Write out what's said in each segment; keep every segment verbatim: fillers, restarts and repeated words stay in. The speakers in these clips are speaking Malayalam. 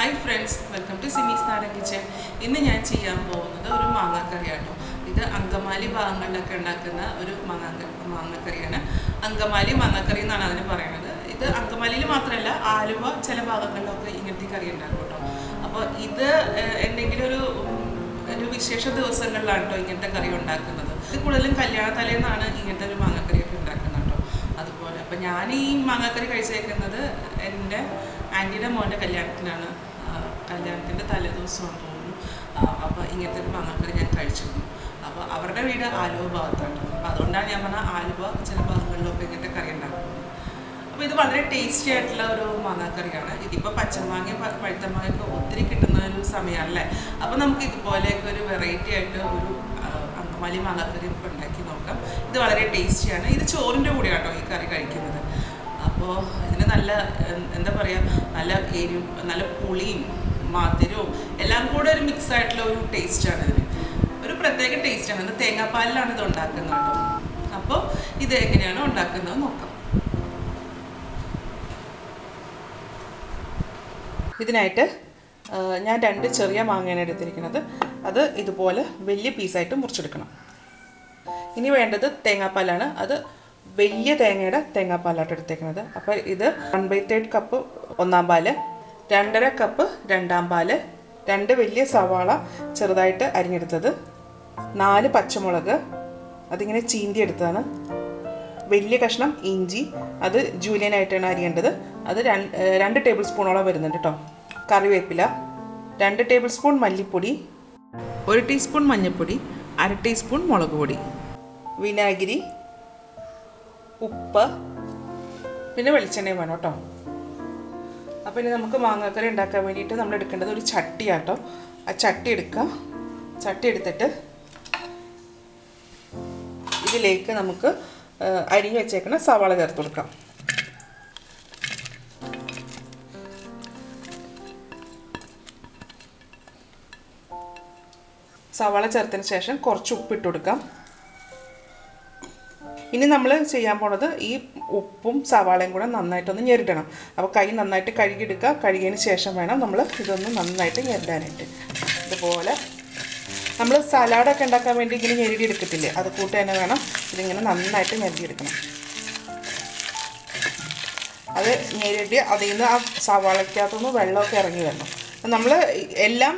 Hi friends, welcome to Simi's Star Kitchen. Today I am going to make manga curry. This is Angamaly Bangalaka manga manga curry. Angamaly manga curry is called. This Angamaly മാത്രമല്ല ആലുവ ചില ഭാഗങ്ങളിലൊക്കെ ഇങ്ങനത്തെ curry ഉണ്ടാക്കും. അപ്പോൾ ഇത് എന്തെങ്കിലും ഒരു ഒരു വിശേഷ ദിവസങ്ങളിലാണ് ട്ടോ ഇങ്ങനത്തെ curry ഉണ്ടാക്കുന്നത്. ഇത് കൂടുതലും കല്യാണ തലേന്നാണ് ഇങ്ങനത്തെ ഒരു manga curry ഒക്കെ ഉണ്ടാക്കുന്നത് ട്ടോ. അതുപോലെ അപ്പോൾ ഞാൻ ഈ manga curry കഴിച്ചേക്കുന്നത് എൻ്റെ ആന്റിയുടെ മോന്റെ കല്യാണത്തിനാണ് കല്യാണത്തിന്റെ തലേദിവസം അപ്പോൾ ഇങ്ങനത്തെ ഒരു മങ്ങക്കറി ഞാൻ കഴിച്ചിരുന്നു അപ്പോൾ അവരുടെ വീട് ആലുവ ഭാഗത്താണ് അപ്പോൾ അതുകൊണ്ടാണ് ഞാൻ പറഞ്ഞ ആലുവ ചില ഭാഗങ്ങളിലൊക്കെ ഇങ്ങനത്തെ കറി ഉണ്ടാക്കുന്നത് അപ്പോൾ ഇത് വളരെ ടേസ്റ്റി ആയിട്ടുള്ള ഒരു മങ്ങക്കറിയാണ് ഇതിപ്പോൾ പച്ചമാങ്ങയും പഴുത്തമാങ്ങയൊക്കെ ഒത്തിരി കിട്ടുന്ന ഒരു സമയമല്ലേ അപ്പോൾ നമുക്ക് ഇതുപോലെയൊക്കെ ഒരു വെറൈറ്റി ആയിട്ട് ഒരു അങ്കമാലി മങ്ങക്കറി ഉണ്ടാക്കി നോക്കാം ഇത് വളരെ ടേസ്റ്റിയാണ് ഇത് ചോറിൻ്റെ കൂടെയാണ് കേട്ടോ ഈ കറി കഴിക്കുന്നത് അപ്പോൾ ഇതിന് നല്ല എന്താ പറയുക നല്ല എരിവും നല്ല പുളിയും മധുരവും എല്ലാം കൂടെ ഒരു മിക്സ് ആയിട്ടുള്ള ഒരു ടേസ്റ്റാണ് ഇതിന് ഒരു പ്രത്യേക ടേസ്റ്റാണ് ഇത് തേങ്ങാപ്പാലിലാണ് ഇത് ഉണ്ടാക്കുന്നത് കേട്ടോ അപ്പോൾ ഇത് എങ്ങനെയാണ് ഉണ്ടാക്കുന്നത് നോക്കാം ഇതിനായിട്ട് ഞാൻ രണ്ട് ചെറിയ മാങ്ങയാണ് എടുത്തിരിക്കുന്നത് അത് ഇതുപോലെ വലിയ പീസായിട്ട് മുറിച്ചെടുക്കണം ഇനി വേണ്ടത് തേങ്ങാപ്പാലാണ് അത് വലിയ തേങ്ങയുടെ തേങ്ങാപ്പാലാണ് എടുത്തേക്കുന്നത് അപ്പോൾ ഇത് വൺ ബൈ തേർഡ് കപ്പ് ഒന്നാം പാല് രണ്ടര കപ്പ് രണ്ടാം പാല് രണ്ട് വലിയ സവാള ചെറുതായിട്ട് അരിഞ്ഞെടുത്തത് നാല് പച്ചമുളക് അതിങ്ങനെ ചീന്തി എടുത്തതാണ് വലിയ കഷ്ണം ഇഞ്ചി അത് ജൂലിയനായിട്ടാണ് അരിയേണ്ടത് അത് രണ്ട് ടേബിൾ സ്പൂണോളം വരുന്നുണ്ട് കേട്ടോ കറിവേപ്പില രണ്ട് ടേബിൾ സ്പൂൺ മല്ലിപ്പൊടി ഒരു ടീസ്പൂൺ മഞ്ഞൾപ്പൊടി അര ടീസ്പൂൺ മുളക് പൊടി വിനാഗിരി ഉപ്പ് പിന്നെ വെളിച്ചെണ്ണയും വേണം കേട്ടോ അപ്പോൾ ഇനി നമുക്ക് മാങ്ങാക്കറി ഉണ്ടാക്കാൻ വേണ്ടിയിട്ട് നമ്മൾ എടുക്കേണ്ടത് ഒരു ചട്ടിയാണ് കേട്ടോ ആ ചട്ടി എടുക്കുക ചട്ടി എടുത്തിട്ട് ഇതിലേക്ക് നമുക്ക് അരിഞ്ഞ് വെച്ചേക്കണ സവാള ചേർത്ത് കൊടുക്കാം സവാള ചേർത്തതിന് ശേഷം കുറച്ച് ഉപ്പിട്ട് കൊടുക്കാം ഇനി നമ്മൾ ചെയ്യാൻ പോണത് ഈ ഉപ്പും സവാളയും കൂടെ നന്നായിട്ടൊന്ന് ഞെരിടണം അപ്പോൾ കൈ നന്നായിട്ട് കഴുകിയെടുക്കുക കഴുകിയതിന് ശേഷം വേണം നമ്മൾ ഇതൊന്ന് നന്നായിട്ട് ഞെരിടാനായിട്ട് ഇതുപോലെ നമ്മൾ സലാഡൊക്കെ ഉണ്ടാക്കാൻ വേണ്ടി ഇങ്ങനെ ഞെരിടിയെടുക്കത്തില്ലേ അത് കൂട്ട് തന്നെ വേണം ഇതിങ്ങനെ നന്നായിട്ട് ഞെരിടിയെടുക്കണം അത് ഞെരിടി അതിൽ നിന്ന് ആ സവാളയ്ക്കകത്തുനിന്ന് വെള്ളമൊക്കെ ഇറങ്ങി വരണം നമ്മൾ എല്ലാം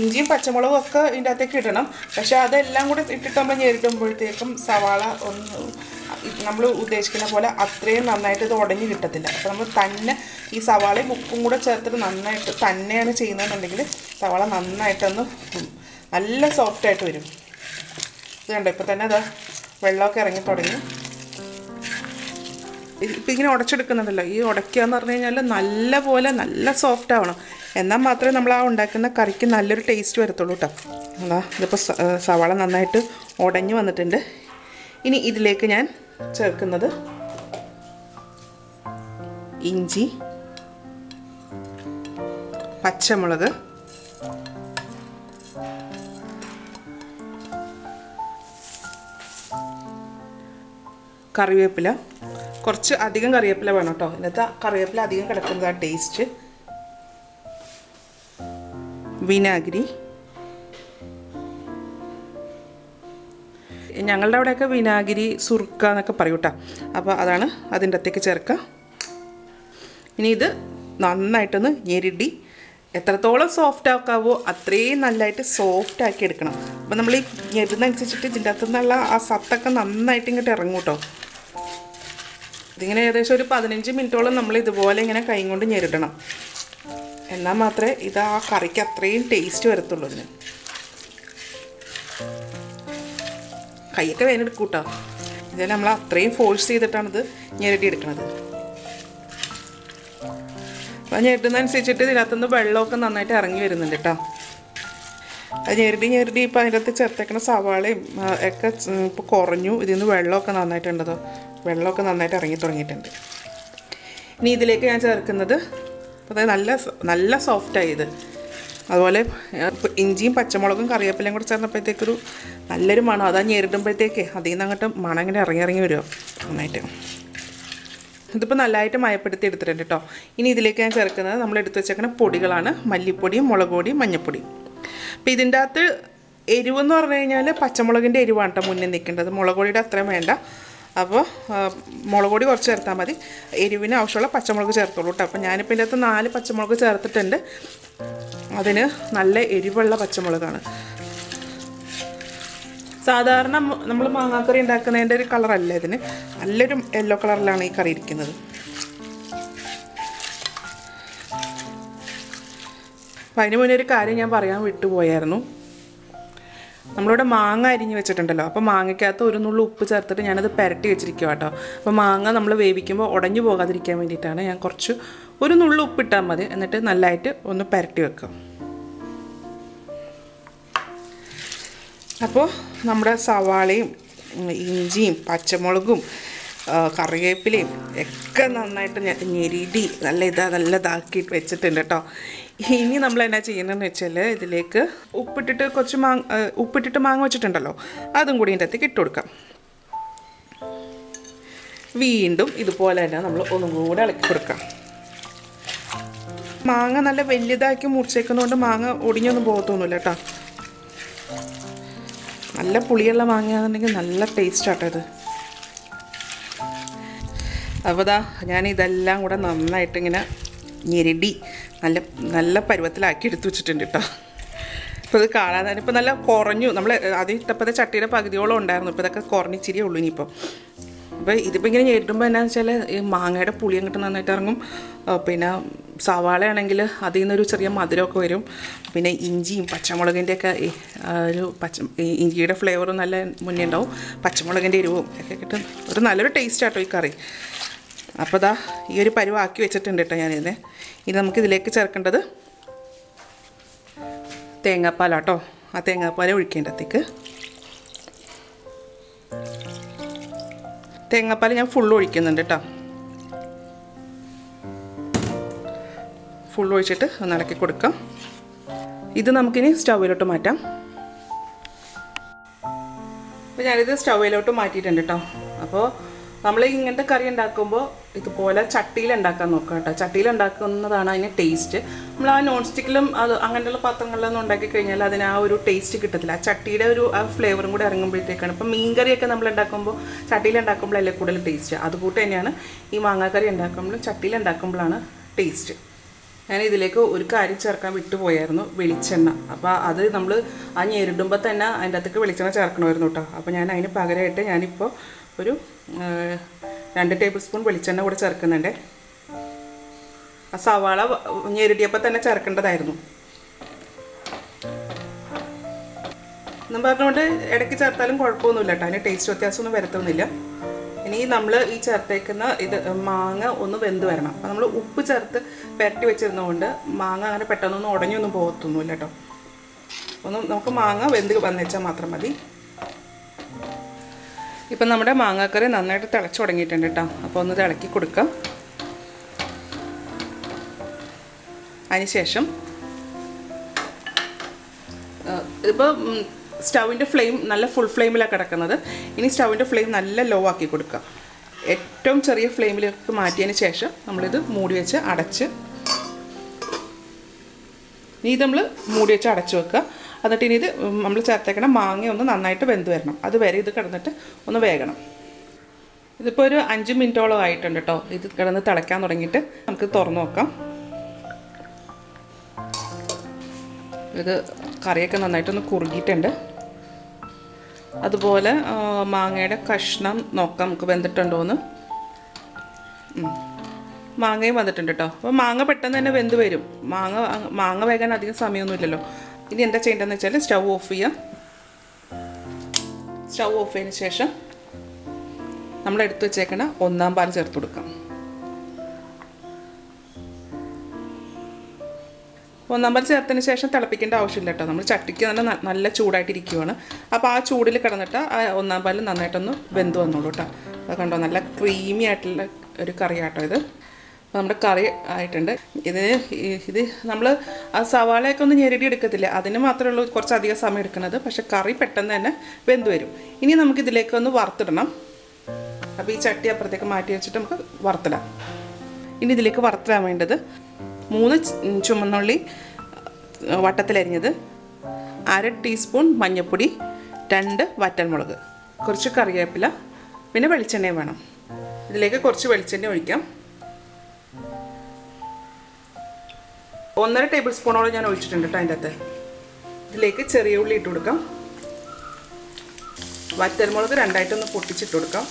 ഇഞ്ചിയും പച്ചമുളകും ഒക്കെ ഇതിൻ്റെ അകത്തേക്ക് ഇടണം പക്ഷേ അതെല്ലാം കൂടെ ഇട്ടിട്ട് നമ്മൾ ഞെരിക്കുമ്പോഴത്തേക്കും സവാള ഒന്ന് നമ്മൾ ഉദ്ദേശിക്കുന്ന പോലെ അത്രയും നന്നായിട്ട് ഇത് ഉടഞ്ഞ് കിട്ടത്തില്ല അപ്പോൾ നമ്മൾ തന്നെ ഈ സവാളയും ഉപ്പും കൂടെ ചേർത്തിട്ട് നന്നായിട്ട് തന്നെയാണ് ചെയ്യുന്നതെന്നുണ്ടെങ്കിൽ സവാള നന്നായിട്ടൊന്ന് നല്ല സോഫ്റ്റായിട്ട് വരും ഇത് കണ്ടോ ഇപ്പോൾ തന്നെ അത് വെള്ളമൊക്കെ ഇറങ്ങി തുടങ്ങി ഇപ്പം ഇങ്ങനെ ഉടച്ചെടുക്കുന്നുണ്ടല്ലോ ഈ ഉടയ്ക്കുക എന്ന് പറഞ്ഞു കഴിഞ്ഞാൽ നല്ല പോലെ നല്ല സോഫ്റ്റ് ആവണം എന്നാൽ മാത്രമേ നമ്മൾ ആ ഉണ്ടാക്കുന്ന കറിക്ക് നല്ലൊരു ടേസ്റ്റ് വരത്തുള്ളൂ കേട്ടോ അതാ ഇതിപ്പോൾ സവാള നന്നായിട്ട് ഉടഞ്ഞു വന്നിട്ടുണ്ട് ഇനി ഇതിലേക്ക് ഞാൻ ചേർക്കുന്നത് ഇഞ്ചി പച്ചമുളക് കറിവേപ്പില കുറച്ച് അധികം കറിവേപ്പില വേണം കേട്ടോ ഇന്നത്തെ കറിവേപ്പില അധികം കിടക്കുന്നതാണ് ടേസ്റ്റ് വിനാഗിരി ഞങ്ങളുടെ അവിടെയൊക്കെ വിനാഗിരി സുർക്ക എന്നൊക്കെ പറയും കേട്ടോ അപ്പോൾ അതാണ് അതിൻ്റെ അകത്തേക്ക് ചേർക്കുക ഇനി ഇത് നന്നായിട്ടൊന്ന് ഞെരിടി എത്രത്തോളം സോഫ്റ്റ് ആക്കാവോ അത്രയും നല്ലതായിട്ട് സോഫ്റ്റ് ആക്കി എടുക്കണം അപ്പോൾ നമ്മൾ ഈ ഞെരുന്നനുസരിച്ചിട്ട് ഇതിൻ്റെ അകത്തുനിന്നുള്ള ആ സത്തൊക്കെ നന്നായിട്ട് ഇങ്ങോട്ട് ഇറങ്ങും കേട്ടോ ഇതിങ്ങനെ ഏകദേശം ഒരു പതിനഞ്ച് മിനിറ്റോളം നമ്മൾ ഇതുപോലെ ഇങ്ങനെ കൈ കൊണ്ട് ഞെരിടണം എന്നാൽ മാത്രമേ ഇത് ആ കറിക്ക് അത്രയും ടേസ്റ്റ് വരത്തുള്ളൂ ഇതിന് കൈയൊക്കെ വേനെടുക്കും കേട്ടോ ഇത് നമ്മൾ അത്രയും ഫോഴ്സ് ചെയ്തിട്ടാണിത് ഞെരടിയെടുക്കണത് അപ്പോൾ ഞെരുന്നനുസരിച്ചിട്ട് ഇതിനകത്തുനിന്ന് വെള്ളമൊക്കെ നന്നായിട്ട് ഇറങ്ങി വരുന്നുണ്ട് കേട്ടോ അത് ഞെരടി ഞെരടി ഇപ്പോൾ അതിനകത്ത് ചേർത്തേക്കണ സവാളയും ഒക്കെ ഇപ്പോൾ കുറഞ്ഞു ഇതിൽ നിന്ന് വെള്ളമൊക്കെ നന്നായിട്ടുണ്ടതോ വെള്ളമൊക്കെ നന്നായിട്ട് ഇറങ്ങി തുടങ്ങിയിട്ടുണ്ട് ഇനി ഇതിലേക്ക് ഞാൻ ചേർക്കുന്നത് അതായത് നല്ല നല്ല സോഫ്റ്റായത് അതുപോലെ ഇഞ്ചിയും പച്ചമുളകും കറിവേപ്പിലയും കൂടെ ചേർന്നപ്പോഴത്തേക്കൊരു നല്ലൊരു മണം അതാ ഞെരിടുമ്പോഴത്തേക്ക് അതിൽ നിന്ന് അങ്ങോട്ട് മണം ഇങ്ങനെ ഇറങ്ങി ഇറങ്ങി വരുമോ നന്നായിട്ട് This is a light put it in the top. In the lake and circana, I'm led to check a podigalana, malipodi, molagodi, manapodi. Pidindath eighty one or rainale, Pachamolagan eighty one tamun in the kind of the molagodi tremenda. Above Mologodi or Chertamadi, Edivina, Shola, Pachamogazerto, Tapana, Pilatana, Pachamogazerta tender Adena, Nale, Edivala Pachamolagana. സാധാരണ നമ്മൾ മാങ്ങാക്കറി ഉണ്ടാക്കുന്നതിന്റെ ഒരു കളർ അല്ല ഇതിന് നല്ലൊരു yellow കളറിലാണ് ഈ കറി ഇരിക്കുന്നത് അതിനു മുന്നേ ഒരു കാര്യം ഞാൻ പറയാൻ വിട്ടുപോയായിരുന്നു നമ്മളോട് മാങ്ങ അരിഞ്ഞു വെച്ചിട്ടുണ്ടല്ലോ അപ്പോൾ മാങ്ങയ്ക്കകത്ത് ഒരു നുള്ളു ഉപ്പ് ചേർത്തിട്ട് ഞാൻ അത് പരട്ടി വെച്ചിരിക്കുക ട്ടോ അപ്പോൾ മാങ്ങ നമ്മൾ വേവിക്കുമ്പോൾ ഉടഞ്ഞു പോകാതിരിക്കാൻ വേണ്ടിയിട്ടാണ് ഞാൻ കുറച്ച് ഒരു നുള്ളു ഉപ്പ് ഇട്ടാൽ മതി എന്നിട്ട് നല്ലതായിട്ട് ഒന്ന് പരട്ടി വെക്കുക അപ്പോൾ നമ്മുടെ സവാളയും ഇഞ്ചിയും പച്ചമുളകും കറിവേപ്പിലയും ഒക്കെ നന്നായിട്ട് ഞാൻ ഞെരിടി നല്ല ഇതാ നല്ല ഇതാക്കി വെച്ചിട്ടുണ്ട് ട്ടോ ഇനി നമ്മൾ എന്നാ ചെയ്യണമെന്ന് വെച്ചാൽ ഇതിലേക്ക് ഉപ്പിട്ടിട്ട് കുറച്ച് മാങ്ങ ഉപ്പിട്ടിട്ട് മാങ്ങ വെച്ചിട്ടുണ്ടല്ലോ അതും കൂടി ഇതിൻ്റെ അകത്തേക്ക് ഇട്ട് കൊടുക്കാം വീണ്ടും ഇതുപോലെ തന്നെ നമ്മൾ ഒന്നും കൂടി ഇളക്കി കൊടുക്കാം മാങ്ങ നല്ല വലിയതാക്കി മുറിച്ചേക്കുന്നതുകൊണ്ട് മാങ്ങ ഒടിഞ്ഞൊന്നും പോകത്തൊന്നുമില്ല ട്ടോ നല്ല പുളിയുള്ള മാങ്ങയാണെന്നുണ്ടെങ്കിൽ നല്ല ടേസ്റ്റ് ആട്ടത് അപ്പോൾ ദാ ഞാൻ ഇതെല്ലാം കൂടെ നന്നായിട്ട് ഇങ്ങനെ ഞെരടി നല്ല നല്ല പരുവത്തിലാക്കി എടുത്തു വെച്ചിട്ടുണ്ട് കേട്ടോ അപ്പോൾ ഇത് കാണാൻ തന്നെ ഇപ്പോൾ നല്ല കുറഞ്ഞു നമ്മൾ ആദ്യം ഇട്ടപ്പോഴത്തെ ചട്ടിയുടെ പകുതിയോളം ഉണ്ടായിരുന്നു ഇപ്പോൾ ഇതൊക്കെ കുറഞ്ഞിച്ചിരിയേ ഉള്ളൂ ഇനിയിപ്പോൾ അപ്പോൾ ഇതിപ്പോൾ ഇങ്ങനെ ഞെരിടുമ്പോൾ എന്നാന്ന് വെച്ചാൽ ഈ മാങ്ങയുടെ പുളി അങ്ങോട്ട് നന്നായിട്ട് ഇറങ്ങും പിന്നെ സവാളയാണെങ്കിൽ അതിൽ നിന്നൊരു ചെറിയ മധുരമൊക്കെ വരും പിന്നെ ഇഞ്ചിയും പച്ചമുളകിൻ്റെയൊക്കെ ഒരു പച്ച ഇഞ്ചിയുടെ ഫ്ലേവറും നല്ല മുന്നേ ഉണ്ടാവും പച്ചമുളകിൻ്റെ എരിവും ഒക്കെ കിട്ടും ഒരു നല്ലൊരു ടേസ്റ്റ് ആട്ടോ ഈ കറി അപ്പോൾ ദാ ഈ ഒരു പരുവാക്കി വെച്ചിട്ടുണ്ട് കേട്ടോ ഞാനിതിനെ ഇനി നമുക്കിതിലേക്ക് ചേർക്കേണ്ടത് തേങ്ങാപ്പാലാട്ടോ ആ തേങ്ങാപ്പാൽ ഒഴിക്കേണ്ടത്തേക്ക് തേങ്ങാപ്പാൽ ഞാൻ ഫുൾ ഒഴിക്കുന്നുണ്ട് കേട്ടോ ഫുൾ ഒഴിച്ചിട്ട് ഒന്ന് ഇളക്കി കൊടുക്കാം ഇത് നമുക്കിനി സ്റ്റൗവിലോട്ട് മാറ്റാം അപ്പോൾ ഞാനിത് സ്റ്റൗവിലോട്ട് മാറ്റിയിട്ടുണ്ട് കേട്ടോ അപ്പോൾ നമ്മൾ ഇങ്ങനത്തെ കറി ഉണ്ടാക്കുമ്പോൾ ഇതുപോലെ ചട്ടിയിൽ ഉണ്ടാക്കാൻ നോക്കുക കേട്ടോ ചട്ടിയിൽ ഉണ്ടാക്കുന്നതാണ് അതിന് ടേസ്റ്റ് നമ്മൾ ആ നോൺ സ്റ്റിക്കിലും അത് അങ്ങനെയുള്ള പാത്രങ്ങളിലൊന്നും ഉണ്ടാക്കി കഴിഞ്ഞാൽ അതിന് ആ ഒരു ടേസ്റ്റ് കിട്ടത്തില്ല ആ ചട്ടിയുടെ ഒരു ആ ഫ്ലേവറും കൂടി ഇറങ്ങുമ്പോഴത്തേക്കാണ് ഇപ്പോൾ മീൻകറിയൊക്കെ നമ്മൾ ഉണ്ടാക്കുമ്പോൾ ചട്ടിയിൽ ഉണ്ടാക്കുമ്പോഴല്ലേ കൂടുതൽ ടേസ്റ്റ് അതുകൂട്ട് തന്നെയാണ് ഈ മാങ്ങാക്കറി ഉണ്ടാക്കുമ്പോഴും ചട്ടിയിൽ ഉണ്ടാക്കുമ്പോഴാണ് ടേസ്റ്റ് ഞാൻ ഇതിലേക്ക് ഒരു കാര്യം ചേർക്കാൻ വിട്ടുപോയായിരുന്നു വെളിച്ചെണ്ണ അപ്പോൾ അത് നമ്മൾ ആ ഞെരിടുമ്പോൾ തന്നെ അതിൻ്റെ അകത്തേക്ക് വെളിച്ചെണ്ണ ചേർക്കണമായിരുന്നു കേട്ടോ അപ്പോൾ ഞാൻ അതിന് പകരമായിട്ട് ഞാനിപ്പോൾ ഒരു രണ്ട് ടേബിൾ സ്പൂൺ വെളിച്ചെണ്ണ കൂടെ ചേർക്കുന്നുണ്ട് ആ സവാള ഞെരിടിയപ്പോൾ തന്നെ ചേർക്കേണ്ടതായിരുന്നു എന്നും പറഞ്ഞുകൊണ്ട് ഇടയ്ക്ക് ചേർത്താലും കുഴപ്പമൊന്നുമില്ല കേട്ടോ അതിന് ടേസ്റ്റ് വ്യത്യാസമൊന്നും വരുത്തുന്നില്ല ഇനി നമ്മൾ ഈ ചേർത്തേക്കുന്ന ഇത് മാങ്ങ ഒന്ന് വെന്ത് വരണം അപ്പോൾ നമ്മൾ ഉപ്പ് ചേർത്ത് പെരട്ടി വെച്ചിരുന്നതുകൊണ്ട് മാങ്ങ അങ്ങനെ പെട്ടെന്നൊന്നും ഉടഞ്ഞൊന്നും പോകത്തൊന്നുമില്ല കേട്ടോ ഒന്ന് നമുക്ക് മാങ്ങ വെന്ത് വന്നേച്ചാൽ മാത്രം മതി ഇപ്പം നമ്മുടെ മാങ്ങാക്കറി നന്നായിട്ട് തിളച്ച് തുടങ്ങിയിട്ടുണ്ട് കേട്ടോ അപ്പോൾ ഒന്ന് തിളക്കി കൊടുക്കാം അതിനുശേഷം ഇപ്പോൾ സ്റ്റൗവിൻ്റെ ഫ്ലെയിം നല്ല ഫുൾ ഫ്ലെയിമിലാണ് കിടക്കുന്നത് ഇനി സ്റ്റൗവിൻ്റെ ഫ്ലെയിം നല്ല ലോ ആക്കി കൊടുക്കുക ഏറ്റവും ചെറിയ ഫ്ലെയിമിലേക്ക് മാറ്റിയതിന് ശേഷം നമ്മളിത് മൂടി വെച്ച് അടച്ച് ഇനി ഇത് നമ്മൾ മൂടി വെച്ച് അടച്ച് വെക്കുക എന്നിട്ട് ഇനി ഇത് നമ്മൾ ചേർത്തേക്കണം മാങ്ങ ഒന്ന് നന്നായിട്ട് വെന്ത് വരണം അതുവരെ ഇത് കിടന്നിട്ട് ഒന്ന് വേകണം ഇതിപ്പോൾ ഒരു അഞ്ച് മിനിറ്റോളം ആയിട്ടുണ്ട് കേട്ടോ ഇത് കിടന്ന് തിളയ്ക്കാൻ തുടങ്ങിയിട്ട് നമുക്ക് തുറന്ന് നോക്കാം ഇത് കറിയൊക്കെ നന്നായിട്ടൊന്ന് കുറുകിയിട്ടുണ്ട് അതുപോലെ മാങ്ങയുടെ കഷ്ണം നോക്കാം നമുക്ക് വെന്തിട്ടുണ്ടോയെന്ന് മാങ്ങയും വന്നിട്ടുണ്ട് കേട്ടോ അപ്പോൾ മാങ്ങ പെട്ടെന്ന് തന്നെ വെന്ത് വരും മാങ്ങ മാങ്ങ വേകാൻ അധികം സമയമൊന്നുമില്ലല്ലോ ഇനി എന്താ ചെയ്യേണ്ടതെന്ന് വെച്ചാൽ സ്റ്റൗ ഓഫ് ചെയ്യാം സ്റ്റൗ ഓഫ് ചെയ്തതിന് ശേഷം നമ്മളെടുത്ത് വെച്ചേക്കണ ഒന്നാം പാൽ ചേർത്ത് കൊടുക്കാം ഒന്നാം പാൽ ചേർത്തതിന് ശേഷം തിളപ്പിക്കേണ്ട ആവശ്യമില്ല കേട്ടോ നമ്മൾ ചട്ടിക്ക് തന്നെ നല്ല ചൂടായിട്ടിരിക്കുകയാണ് അപ്പോൾ ആ ചൂടിൽ കിടന്നിട്ട് ആ ഒന്നാം പാൽ നന്നായിട്ടൊന്ന് വെന്ത് വന്നോളൂ കേട്ടോ അത് കണ്ടോ നല്ല ക്രീമി ആയിട്ടുള്ള ഒരു കറിയാട്ടോ ഇത് അപ്പോൾ നമ്മുടെ കറി ആയിട്ടുണ്ട് ഇതിന് ഇത് നമ്മൾ ആ സവാളയൊക്കെ ഒന്ന് ഞെരടി എടുക്കത്തില്ല അതിന് മാത്രമേ ഉള്ളൂ കുറച്ചധികം സമയം എടുക്കുന്നത് പക്ഷേ കറി പെട്ടെന്ന് തന്നെ വെന്ത് വരും ഇനി നമുക്കിതിലേക്കൊന്ന് വറുത്തിടണം അപ്പോൾ ഈ ചട്ടി അപ്പുറത്തേക്ക് മാറ്റി വെച്ചിട്ട് നമുക്ക് വറുത്തിടാം. ഇനി ഇതിലേക്ക് വറുത്തിടാൻ വേണ്ടത് മൂന്ന് ചുമന്നുള്ളി വട്ടത്തിലരിഞ്ഞത്, അര ടീസ്പൂൺ മഞ്ഞൾപ്പൊടി, രണ്ട് വറ്റൽമുളക്, കുറച്ച് കറിവേപ്പില, പിന്നെ വെളിച്ചെണ്ണയും വേണം. ഇതിലേക്ക് കുറച്ച് വെളിച്ചെണ്ണ ഒഴിക്കാം. ഒന്നര ടേബിൾ സ്പൂണോളം ഞാൻ ഒഴിച്ചിട്ടുണ്ട് കേട്ടോ. അതിൻ്റെ അകത്ത് ഇതിലേക്ക് ചെറിയ ഉള്ളി ഇട്ട് കൊടുക്കാം. വറ്റൽമുളക് രണ്ടായിട്ടൊന്ന് പൊട്ടിച്ചിട്ട് കൊടുക്കാം.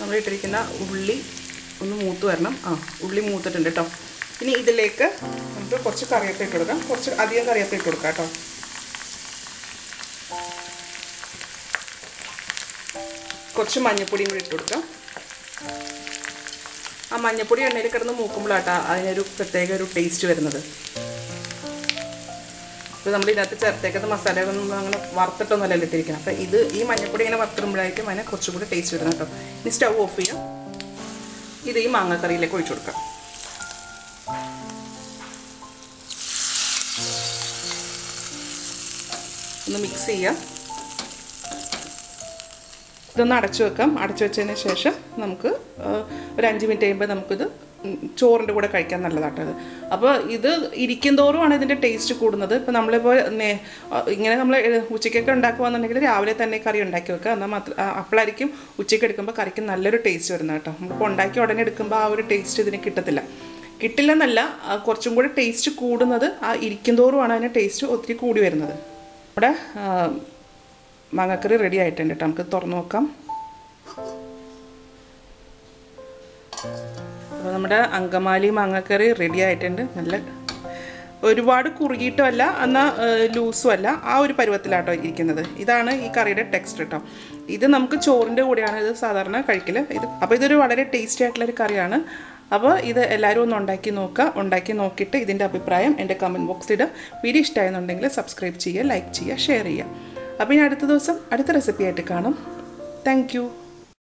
നമ്മളിട്ടിരിക്കുന്ന ഉള്ളി ഒന്ന് മൂത്ത് വരണം. ആ ഉള്ളി മൂത്തിട്ടുണ്ട് കേട്ടോ. ഇനി ഇതിലേക്ക് നമുക്ക് കുറച്ച് കറിവേപ്പില ഇട്ട് കൊടുക്കാം. കുറച്ച് അധികം കറിവേപ്പില ഇട്ട് കൊടുക്കാം കേട്ടോ. കുറച്ച് മഞ്ഞൾപ്പൊടിയും കൂടി ഇട്ട് കൊടുക്കാം. ആ മഞ്ഞൾപ്പൊടി എണ്ണയിൽ കിടന്ന് മൂക്കുമ്പോഴാട്ടോ അതിനൊരു പ്രത്യേക ഒരു ടേസ്റ്റ് വരുന്നത്. അപ്പോൾ നമ്മൾ ഇതിനകത്ത് ചേർത്തേക്കത് മസാലകളൊന്നും അങ്ങനെ വറുത്തിട്ടൊന്നുമല്ലല്ലോ ഇട്ടിരിക്കണം. അപ്പോൾ ഇത് ഈ മഞ്ഞൾപ്പൊടി ഇങ്ങനെ വറുത്തിടുമ്പോഴായിരിക്കും അതിനെ കുറച്ചും കൂടി ടേസ്റ്റ് വരുന്നത് കേട്ടോ. ഇനി സ്റ്റൗ ഓഫ് ചെയ്യാം. ഇത് ഈ മാങ്ങക്കറിയിലേക്ക് ഒഴിച്ചു കൊടുക്കാം. ഒന്ന് മിക്സ് ചെയ്യാം. ഇതൊന്ന് അടച്ചു വെക്കാം. അടച്ചു വെച്ചതിന് ശേഷം നമുക്ക് ഒരു അഞ്ച് മിനിറ്റ് കഴിയുമ്പോൾ നമുക്കിത് ചോറിൻ്റെ കൂടെ കഴിക്കാൻ നല്ലതാട്ടത്. അപ്പോൾ ഇത് ഇരിക്കുന്തോറുമാണ് ഇതിൻ്റെ ടേസ്റ്റ് കൂടുന്നത്. ഇപ്പോൾ നമ്മളിപ്പോൾ ഇങ്ങനെ നമ്മൾ ഉച്ചയ്ക്കൊക്കെ ഉണ്ടാക്കുകയെന്നുണ്ടെങ്കിൽ രാവിലെ തന്നെ കറി ഉണ്ടാക്കി വെക്കുക. എന്നാൽ മാത്രം അപ്പോഴായിരിക്കും ഉച്ചയ്ക്ക് എടുക്കുമ്പോൾ കറിക്ക് നല്ലൊരു ടേസ്റ്റ് വരുന്നത് കേട്ടോ. നമ്മളിപ്പോൾ ഉണ്ടാക്കി ഉടനെ എടുക്കുമ്പോൾ ആ ഒരു ടേസ്റ്റ് ഇതിന് കിട്ടത്തില്ല. കിട്ടില്ലെന്നല്ല, കുറച്ചും കൂടി ടേസ്റ്റ് കൂടുന്നത് ആ ഇരിക്കുന്തോറുമാണ് അതിന് ടേസ്റ്റ് ഒത്തിരി കൂടി വരുന്നത്. നമ്മുടെ മാങ്ങക്കറി റെഡി ആയിട്ടുണ്ട് കേട്ടോ. നമുക്ക് തുറന്നു നോക്കാം. അപ്പോൾ നമ്മുടെ അങ്കമാലി മാങ്ങക്കറി റെഡി ആയിട്ടുണ്ട്. നല്ല ഒരുപാട് കുറുകിയിട്ടുമല്ല, എന്നാൽ ലൂസുമല്ല, ആ ഒരു പരുവത്തിലാട്ടോ ഇരിക്കുന്നത്. ഇതാണ് ഈ കറിയുടെ ടെക്സ്റ്റ് കേട്ടോ. ഇത് നമുക്ക് ചോറിൻ്റെ കൂടെയാണ് ഇത് സാധാരണ കഴിക്കൽ. ഇത് അപ്പോൾ ഇതൊരു വളരെ ടേസ്റ്റി ആയിട്ടുള്ളൊരു കറിയാണ്. അപ്പോൾ ഇത് എല്ലാവരും ഒന്ന് ഉണ്ടാക്കി നോക്കുക. ഉണ്ടാക്കി നോക്കിയിട്ട് ഇതിൻ്റെ അഭിപ്രായം എൻ്റെ കമൻറ്റ് ബോക്സിലിടുക. വീഡിയോ ഇഷ്ടമായെന്നുണ്ടെങ്കിൽ സബ്സ്ക്രൈബ് ചെയ്യുക, ലൈക്ക് ചെയ്യുക, ഷെയർ ചെയ്യുക. അപ്പോൾ ഇനി അടുത്ത ദിവസം അടുത്ത റെസിപ്പിയായിട്ട് കാണാം. Thank U.